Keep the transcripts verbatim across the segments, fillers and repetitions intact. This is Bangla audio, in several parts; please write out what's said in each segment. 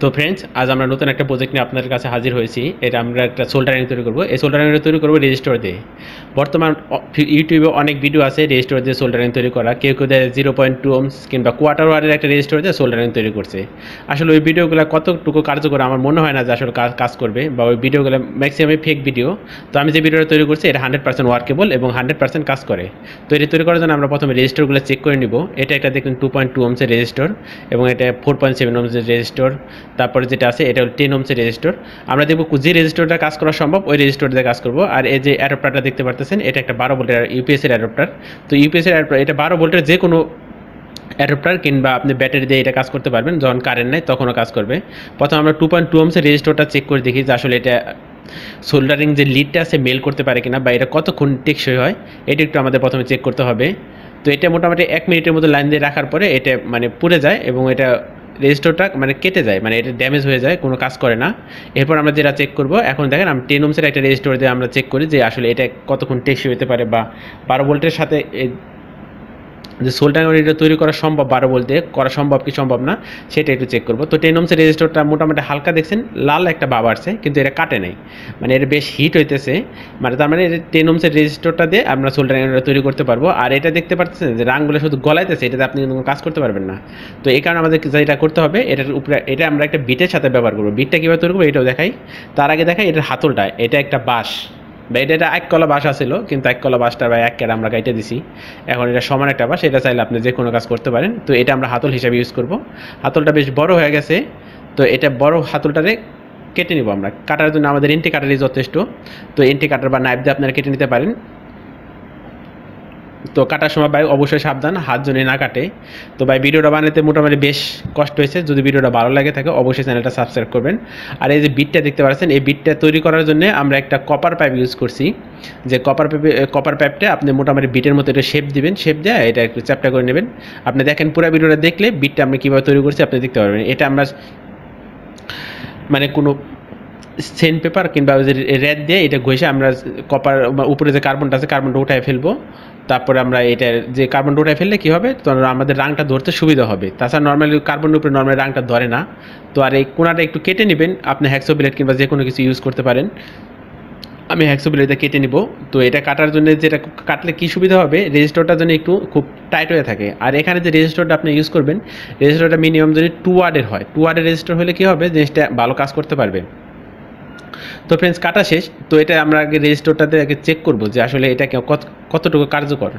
তো फ्रेंड्स আজ আমরা নতুন একটা প্রজেক্ট নিয়ে আপনাদের কাছে হাজির হয়েছি। এটা আমরা একটা সোল্ডারিং তৈরি করব। এই সোল্ডারিং তৈরি করব রেজিস্টর দিয়ে। বর্তমান ইউটিউবে অনেক ভিডিও আছে রেজিস্টর দিয়ে সোল্ডারিং তৈরি করা। কেউ কেউ দেয় জিরো পয়েন্ট টু ওমস কিংবা কোয়ার্টার ওয়াটের একটা রেজিস্টর দিয়ে সোল্ডারিং তৈরি করছে। আসলে ওই ভিডিওগুলো কতটুকু কার্যকর আমার মনে হয় না যে আসলে কাজ করবে, বা ওই ভিডিওগুলো ম্যাক্সিমামই ফেক ভিডিও। তো আমি যে ভিডিওটা তৈরি করছি এটা হান্ড্রেড পার্সেন্ট ওয়ার্কেবল এবং হান্ড্রেড পার্সেন্ট কাজ করে। তো এটা তৈরি করার জন্য আমরা প্রথমে রেজিস্টরগুলো চেক করে নিব। এটা একটা দেখুন টু পয়েন্ট টু ওমসের রেজিস্টর এবং এটা ফোর পয়েন্ট সেভেন ওমসের রেজিস্টর। তারপরে যেটা আছে এটা হলো টেন ওমসের রেজিস্টর। আমরা দেখব যে রেজিস্টরটা কাজ করা সম্ভব ওই রেজিস্টরটা কাজ করব। আর এই যে অ্যাডাপ্টারটা দেখতে পাচ্ছেন এটা একটা বারো ভোল্টের ইউপিএসের অ্যাডাপ্টার। তো ইউপিএসের অ্যাডাপ্টার, এটা বারো ভোল্টের যে কোনো অ্যাডাপ্টার কিংবা আপনি ব্যাটারি দিয়ে এটা কাজ করতে পারবেন, যখন কারেন্ট নেই তখনও কাজ করবে। প্রথমে আমরা টু পয়েন্ট টু ওমসের রেজিস্টরটা চেক করে দেখি যে আসলে এটা সোল্ডারিং যে লিডটা আছে মেল করতে পারে কিনা বা এটা কতক্ষণ টেকসই হয়, এটা একটু আমাদের প্রথমে চেক করতে হবে। তো এটা মোটামুটি এক মিনিটের মতো লাইন দিয়ে রাখার পরে এটা মানে পুড়ে যায় এবং এটা রেজিস্টরটা মানে কেটে যায়, মানে এটা ড্যামেজ হয়ে যায়, কোনো কাজ করে না। এরপর আমরা যেটা চেক করব, এখন দেখেন আমি টেন ওমসের একটা রেজিস্টর দিয়ে আমরা চেক করি যে আসলে এটা কতক্ষণ টেকসই হতে পারে বা বারো ভোল্টের সাথে যে সোল্ডারিং এটা তৈরি করা সম্ভব, বারো বলতে করা সম্ভব কি সম্ভব না সেটা একটু চেক করব। তো টেন ওমসের রেজিস্টরটা মোটামুটি হালকা দেখছেন লাল একটা ভাব আসছে কিন্তু এটা কাটে নাই, মানে এটা বেশ হিট হইতেছে, মানে তার মানে টেন ওমসের রেজিস্টরটা দিয়ে আমরা সোল্ডারিং এটা তৈরি করতে পারবো। আর এটা দেখতে পাচ্ছেন যে রাঙগুলো শুধু গলাইতেছে, এটাতে আপনি কোনো কাজ করতে পারবেন না। তো এই কারণে আমাদের যেটা করতে হবে এটার উপরে, এটা আমরা একটা বিটের সাথে ব্যবহার করবো। বিটটা কীভাবে তৈরি করবো এটাও দেখাই। তার আগে দেখাই এটার হাতলটা, এটা একটা বাঁশ বা এটা এটা এক কলা বাসা ছিল কিন্তু এক কলা বাসটা বা এক কেটে আমরা কেটে দিছি, এখন এটা সমান একটা বাস, এটা চাইলে আপনি যে কোনো কাজ করতে পারেন। তো এটা আমরা হাতল হিসাবে ইউজ করব। হাতলটা বেশ বড় হয়ে গেছে, তো এটা বড় হাতলটারে কেটে নিব আমরা। কাটার জন্য আমাদের এন্টি কাটারই যথেষ্ট। তো এন্টি কাটার বা নাইফ দিয়ে আপনারা কেটে নিতে পারেন। তো কাটার সময় ভাই অবশ্যই সাবধান, হাত যেন না কাটে। তো ভাই ভিডিওটা বানাতে মোটামুটি বেশ কষ্ট হয়েছে। যদি ভিডিওটা ভালো লাগে থাকে অবশ্যই চ্যানেলটা সাবস্ক্রাইব করবেন। আর এই যে বিটটা দেখতে পাচ্ছেন, এই বিটটা তৈরি করার জন্য আমরা একটা কপার পাইপ ইউজ করছি। যে কপার পাইপে কপার পাইপটা আপনি মোটামুটি বিটের মতো এটা শেপ দিবেন, শেপ দিয়ে এটা একটু চ্যাপটা করে নেবেন। আপনি দেখেন পুরো ভিডিওটা দেখলে বিটটা আমরা কীভাবে তৈরি করছি আপনি দেখতে পারবেন। এটা আমরা মানে কোনো সেন্ট পেপার কিংবা রেড দিয়ে এটা ঘষে আমরা কপার উপরে যে কার্বনটা আছে কার্বনটা উঠায় ফেলবো। তারপরে আমরা এটা যে কার্বনটা উঠায় ফেললে কী হবে, তো আমাদের রাংটা ধরতে সুবিধা হবে। তাছাড়া নর্মালি কার্বনের উপরে নর্মালি রাংটা ধরে না। তো আর এই কোনাটা একটু কেটে নেবেন, আপনি হ্যাক্সো ব্লেড কিংবা যে কোনো কিছু ইউজ করতে পারেন। আমি হ্যাক্সো ব্লেডটা কেটে নিব। তো এটা কাটার জন্য যেটা কাটলে কী সুবিধা হবে, রেজিস্টরটা যেন একটু খুব টাইট হয়ে থাকে। আর এখানে যে রেজিস্টরটা আপনি ইউজ করবেন রেজিস্টরটা মিনিমাম যদি টু ওয়াটের হয়, টু ওয়াটের রেজিস্টর হলে কী হবে জিনিসটা ভালো কাজ করতে পারবেন। তো ফ্রেন্ডস কাটা শেষ। তো এটা আমরা আগে রেজিস্টরটাতে আগে চেক করবো যে আসলে এটা কতটুকু কার্যকর।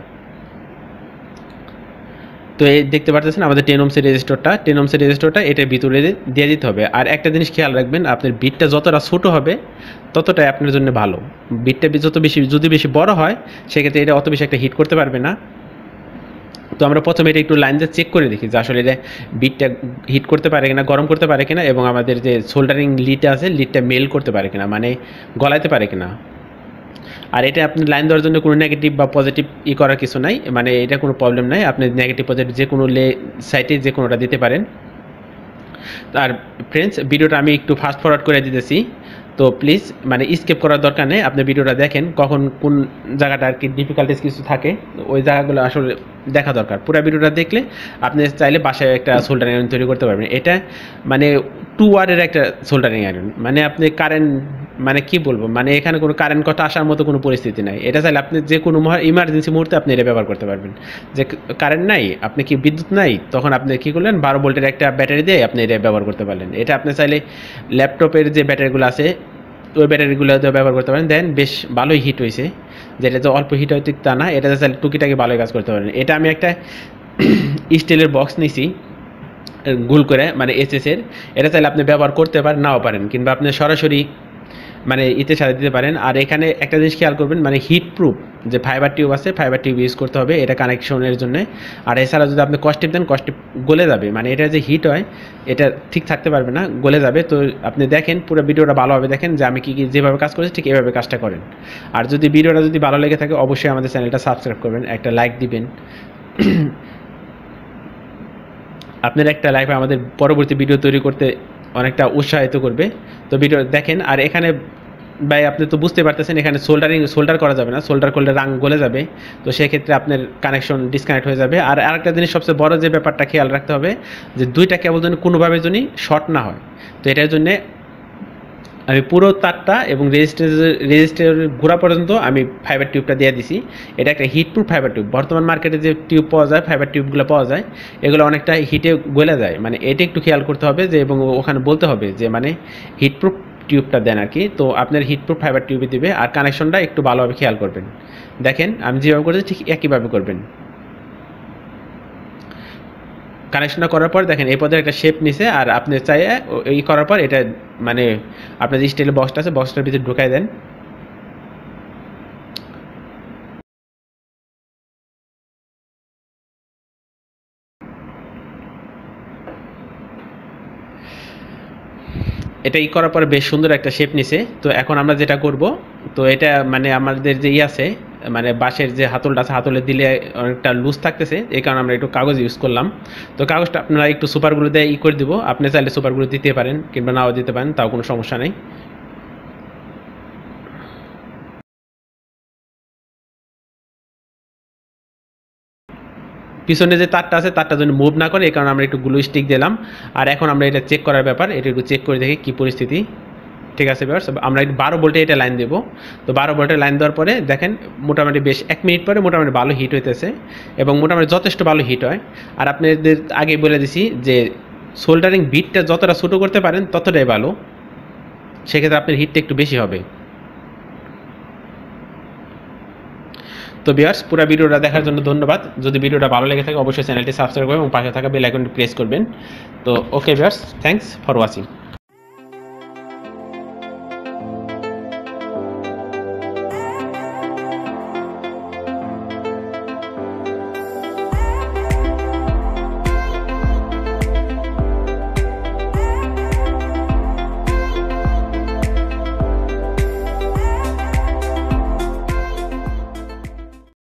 তো এই দেখতে পাচ্ছেন আমাদের টেন ওমসের রেজিস্টরটা, টেন ওমসের রেজিস্টরটা এটার ভিতরে দিয়ে দিতে হবে। আর একটা জিনিস খেয়াল রাখবেন, আপনার বিটটা যতটা ছোটো হবে ততটাই আপনার জন্য ভালো। বিটটা যত বেশি, যদি বেশি বড় হয় সেক্ষেত্রে এটা অত বেশি একটা হিট করতে পারবে না। তো আমরা প্রথমে এটা একটু লাইন দিয়ে চেক করে দেখি যে আসলে এটা বিটটা হিট করতে পারে কিনা, গরম করতে পারে কিনা, এবং আমাদের যে সোল্ডারিং লিডটা আছে লিডটা মেল করতে পারে কিনা, মানে গলাইতে পারে কিনা। আর এটা আপনি লাইন দেওয়ার জন্য কোনো নেগেটিভ বা পজিটিভ ই করার কিছু নাই, মানে এটা কোনো প্রবলেম নাই। আপনি নেগেটিভ পজিটিভ যে কোনো লে সাইটে যে কোনোটা দিতে পারেন। আর ফ্রেন্ডস ভিডিওটা আমি একটু ফাস্ট ফরওয়ার্ড করে দিতেছি, তো প্লিজ মানে স্কিপ করার দরকার নেই। আপনি ভিডিওটা দেখেন কখন কোন জায়গাটা আর কি ডিফিকাল্টিস কিছু থাকে ওই জায়গাগুলো আসলে দেখা দরকার। পুরো ভিডিওটা দেখলে আপনি চাইলে বাসায় একটা সোল্ডারিং আয়রন তৈরি করতে পারবেন। এটা মানে টু ওয়াটের একটা সোল্ডারিং আয়রন, মানে আপনি কারেন্ট মানে কি বলবো, মানে এখানে কোনো কারেন্ট কথা আসার মতো কোনো পরিস্থিতি নাই। এটা চাইলে আপনি যে কোনো ইমার্জেন্সি মুহূর্তে আপনি এটা ব্যবহার করতে পারবেন। যে কারেন্ট নাই, আপনি কি বিদ্যুৎ নাই, তখন আপনি কী করলেন বারো ভোল্টের একটা ব্যাটারি দিয়ে আপনি এটা ব্যবহার করতে পারলেন। এটা আপনি চাইলে ল্যাপটপের যে ব্যাটারিগুলো আছে ওই ব্যাটারিগুলো ব্যবহার করতে পারেন। দেন বেশ ভালোই হিট হয়েছে, যেটা তো অল্প হিট হয় ঠিক তা না, এটাতে চাইলে টুকিটাকি ভালোই কাজ করতে পারেন। এটা আমি একটা স্টিলের বক্স নিয়েছি গুল করে, মানে এসএসের। এটা চাইলে আপনি ব্যবহার করতে পারেন, নাও পারেন, কিংবা আপনি সরাসরি মানে ইতে সাজা দিতে পারেন। আর এখানে একটা জিনিস খেয়াল করবেন, মানে হিট প্রুফ যে ফাইবার টিউব আছে ফাইবার টিউব ইউজ করতে হবে এটা কানেকশনের জন্য। আর এছাড়া যদি আপনি কস্টিপ দেন কস্টিপ গলে যাবে, মানে এটা যে হিট হয় এটা ঠিক থাকতে পারবে না, গলে যাবে। তো আপনি দেখেন পুরো ভিডিওটা ভালোভাবে দেখেন যে আমি কী কী যেভাবে কাজ করেছি ঠিক এভাবে কাজটা করেন। আর যদি ভিডিওটা যদি ভালো লেগে থাকে অবশ্যই আমাদের চ্যানেলটা সাবস্ক্রাইব করবেন, একটা লাইক দিবেন। আপনার একটা লাইক আমাদের পরবর্তী ভিডিও তৈরি করতে অনেকটা উৎসাহিত করবে। তো ভিডিও দেখেন। আর এখানে ভাই আপনি তো বুঝতে পারতেছেন এখানে সোল্ডারিং সোল্ডার করা যাবে না, সোল্ডার করলে রাং গলে যাবে। তো সেক্ষেত্রে আপনার কানেকশন ডিসকানেক্ট হয়ে যাবে। আর আরেকটা জিনিস সবচেয়ে বড় যে ব্যাপারটা খেয়াল রাখতে হবে যে দুইটা কেবল যেন কোনোভাবে যদি শর্ট না হয়। তো এটার জন্য আমি পুরো তারটা এবং রেজিস্টার রেজিস্টারের ঘোরা পর্যন্ত আমি ফাইবার টিউবটা দিয়ে দিছি। এটা একটা হিটপ্রুফ ফাইবার টিউব। বর্তমান মার্কেটে যে টিউব পাওয়া যায়, ফাইবার টিউবগুলো পাওয়া যায়, এগুলো অনেকটা হিটে গলে যায়, মানে এটা একটু খেয়াল করতে হবে যে, এবং ওখানে বলতে হবে যে মানে হিটপ্রুফ টিউবটা দেন আর কি। তো আপনার হিটপ্রুফ ফাইবার টিউবই দেবে, আর কানেকশনটা একটু ভালোভাবে খেয়াল করবেন। দেখেন আমি যেভাবে করছি ঠিক একইভাবে করবেন। কানেকশনটা করার পর দেখেন এই পদের একটা শেপ নিছে, আর আপনি চাইয়ে এই করার পর এটা মানে আপনার যে স্টিলের বক্সটা আছে বক্সটার ভিতরে ঢুকাই দেন। এটা ই করার পরে বেশ সুন্দর একটা শেপ নিছে। তো এখন আমরা যেটা করব, তো এটা মানে আমাদের যে ই আছে মানে বাঁশের যে হাতলটা আছে, হাতলে দিলে অনেকটা লুজ থাকতেছে, এই কারণে আমরা একটু কাগজ ইউজ করলাম। তো কাগজটা আপনারা একটু সুপারগুলো দিয়ে ই করে দেবো। আপনি চাইলে সুপারগুলো দিতে পারেন কিংবা নাও দিতে পারেন, তাও কোনো সমস্যা নেই। পিছনে যে তারটা আছে তারটা যেন মুভ না করে, এই কারণে আমরা একটু গ্লু স্টিক দিলাম। আর এখন আমরা এটা চেক করার ব্যাপার, এটা একটু চেক করে দেখি কী পরিস্থিতি। ঠিক আছে ব্যাপার, আমরা একটু বারো ভোল্টে এটা লাইন দেবো। তো বারো ভোল্টে লাইন দেওয়ার পরে দেখেন মোটামুটি বেশ এক মিনিট পরে মোটামুটি ভালো হিট হইতেছে, এবং মোটামুটি যথেষ্ট ভালো হিট হয়। আর আপনাদের আগে বলে দিছি যে সোল্ডারিং বিটটা যতটা ছোটো করতে পারেন ততটাই ভালো, সেক্ষেত্রে আপনার হিটটা একটু বেশি হবে। তো ভিউয়ার্স, পুরো ভিডিওটা দেখার জন্য ধন্যবাদ। যদি ভিডিওটা ভালো লেগে থাকে অবশ্যই চ্যানেলটি সাবস্ক্রাইব করবেন এবং পাশে থাকা বেল আইকনটি প্রেস করবেন। তো okay viewers, thanks for watching.